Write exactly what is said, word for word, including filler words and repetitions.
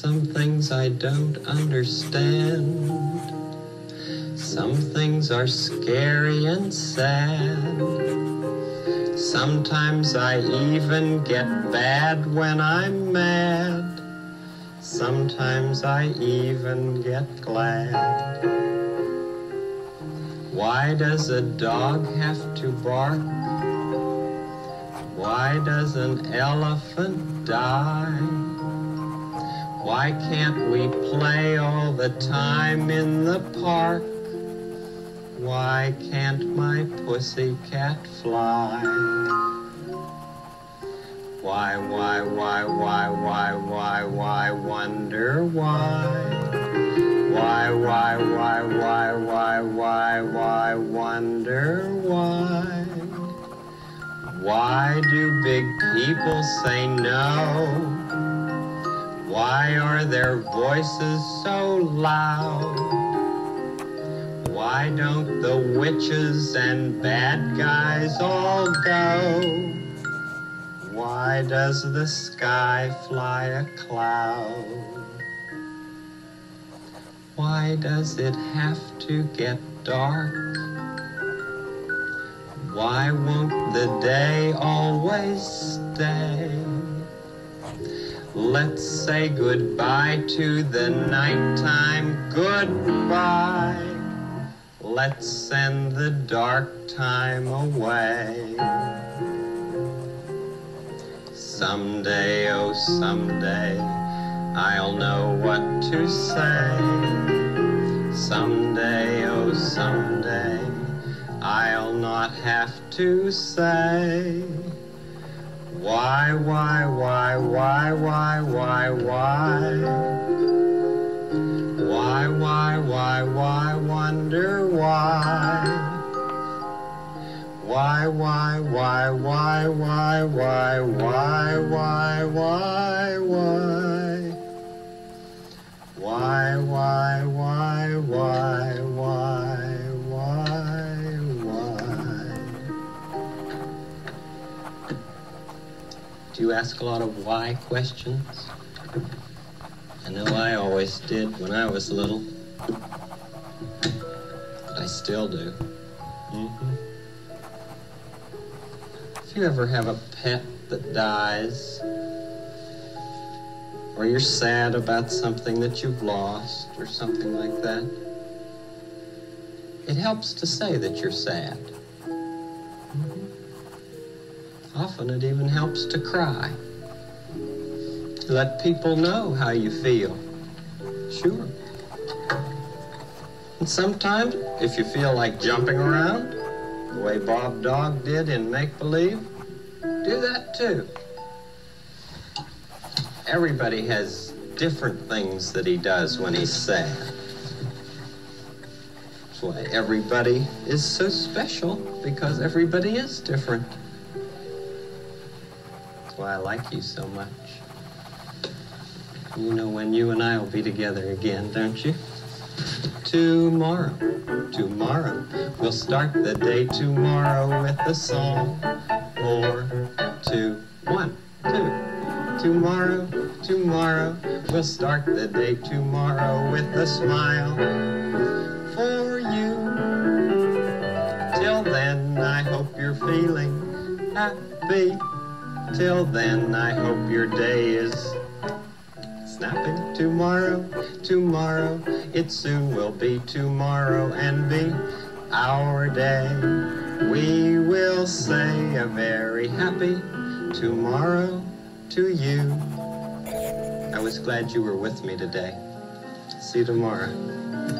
Some things I don't understand. Some things are scary and sad. Sometimes I even get bad when I'm mad. Sometimes I even get glad. Why does a dog have to bark? Why does an elephant die? Why can't we play all the time in the park? Why can't my pussycat fly? Why, why, why, why, why, why, why, wonder why? Why, why, why, why, why, why, why, wonder why? Why do big people say no? Why are their voices so loud? Why don't the witches and bad guys all go? Why does the sky fly a cloud? Why does it have to get dark? Why won't the day always stay? Let's say goodbye to the nighttime, goodbye. Let's send the dark time away. Someday, oh someday, I'll know what to say. Someday, oh someday, I'll not have to say. Why, why, why, why, why, why, why? Why, why, why, why, wonder why? Why, why, why, why, why, why, why, why, why, why? Why, why, why, why, why? You ask a lot of why questions. I know I always did when I was little. But I still do. Mm-hmm. If you ever have a pet that dies, or you're sad about something that you've lost, or something like that, it helps to say that you're sad. Often it even helps to cry. Let people know how you feel. Sure. And sometimes, if you feel like jumping around, the way Bob Dog did in Make Believe, do that too. Everybody has different things that he does when he's sad. That's why everybody is so special, because everybody is different. Why I like you so much. You know when you and I will be together again, don't you? Tomorrow, tomorrow, we'll start the day tomorrow with a song. Four, two, one, two. Tomorrow, tomorrow, we'll start the day tomorrow with a smile. For you. Till then, I hope you're feeling happy. Till then, I hope your day is snapping. Tomorrow, tomorrow, it soon will be tomorrow and be our day. We will say a very happy tomorrow to you. I was glad you were with me today. See you tomorrow.